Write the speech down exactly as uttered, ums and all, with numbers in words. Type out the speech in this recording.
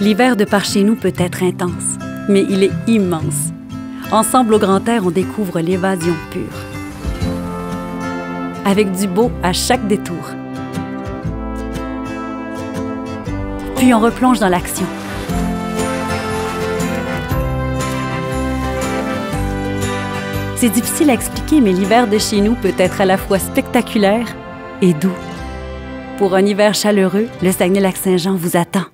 L'hiver de par chez nous peut être intense, mais il est immense. Ensemble au grand air, on découvre l'évasion pure. Avec du beau à chaque détour. Puis on replonge dans l'action. C'est difficile à expliquer, mais l'hiver de chez nous peut être à la fois spectaculaire et doux. Pour un hiver chaleureux, le Saguenay-Lac-Saint-Jean vous attend.